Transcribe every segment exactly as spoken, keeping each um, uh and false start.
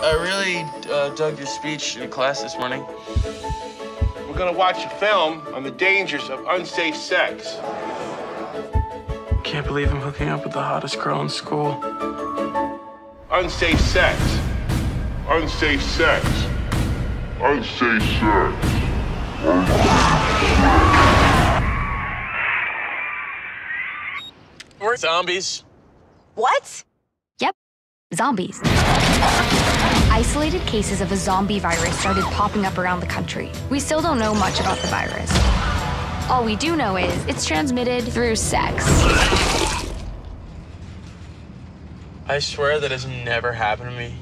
I really uh, dug your speech in class this morning. We're gonna watch a film on the dangers of unsafe sex. Can't believe I'm hooking up with the hottest girl in school. Unsafe sex. Unsafe sex. Unsafe sex. Unsafe sex. We're zombies. What? Yep, zombies. Isolated cases of a zombie virus started popping up around the country. We still don't know much about the virus. All we do know is it's transmitted through sex. I swear that has never happened to me.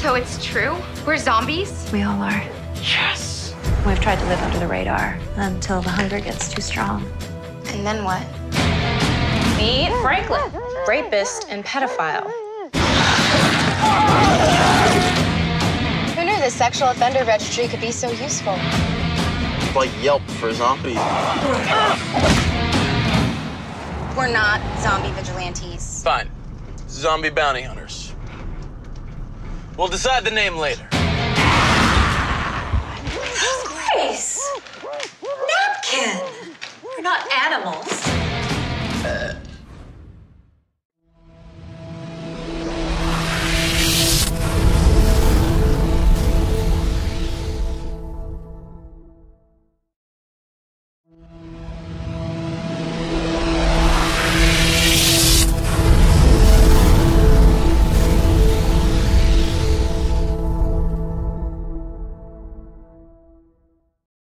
So it's true? We're zombies? We all are. Yes! We've tried to live under the radar until the hunger gets too strong. And then what? Meet Franklin, rapist and pedophile. Who knew the sexual offender registry could be so useful? It's like Yelp for zombies. We're not zombie vigilantes. Fine. Zombie bounty hunters. We'll decide the name later. Grace! Napkin!